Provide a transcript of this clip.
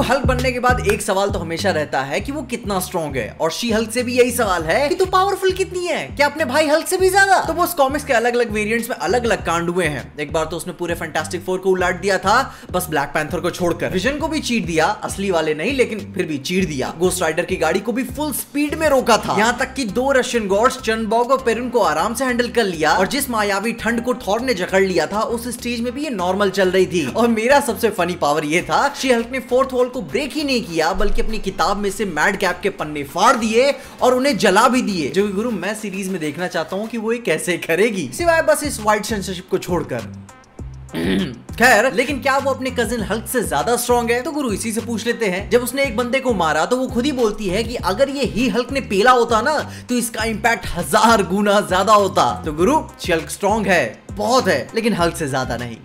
देखो हल्क बनने के बाद एक सवाल तो हमेशा रहता है कि वो कितना स्ट्रॉन्ग है, और शी हल्क से भी यही सवाल है कि तू पावरफुल कितनी है, क्या अपने भाई हल्क से भी ज्यादा। तो वो उस कॉमिक्स के अलग अलग वेरिएंट्स में अलग अलग कांड हुए हैं। एक बार तो उसने पूरे फैंटास्टिक फोर को उलाट दिया था, बस ब्लैक पैंथर को छोड़कर। विजन को भी चीट दिया, असली वाले नहीं लेकिन फिर भी चीट दिया। गोस्ट राइडर की गाड़ी को भी फुल स्पीड में रोका था। यहाँ तक कि दो रशियन गॉड्स चंडबॉग और पेरुन को आराम से हैंडल कर लिया। और जिस मायावी ठंड को थॉर ने जकड़ लिया था उस स्टेज में भी ये नॉर्मल चल रही थी। और मेरा सबसे फनी पावर ये था, शी हल्क ने फोर्थ वॉल को ब्रेक ही नहीं किया बल्कि अपनी किताब में से मैड कैप के पन्ने फाड़ दिए और उन्हें जला भी दिए, जो कि गुरु मैं सीरीज में देखना चाहता हूँ कि वो ये कैसे करेगी, सिवाय बस इस वाइट सेंसरशिप को छोड़कर। खैर, लेकिन क्या वो अपने कजिन हल्क से ज्यादा स्ट्रॉन्ग है? तो गुरु इसी से पूछ लेते हैं। जब उसने एक बंदे को मारा तो वो खुद ही बोलती है कि अगर ये ही हल्क ने पेला होता ना तो इसका इम्पैक्ट 1000 गुना ज्यादा होता। तो गुरु, शी हल्क स्ट्रॉन्ग है, बहुत है, लेकिन हल्क से ज्यादा नहीं।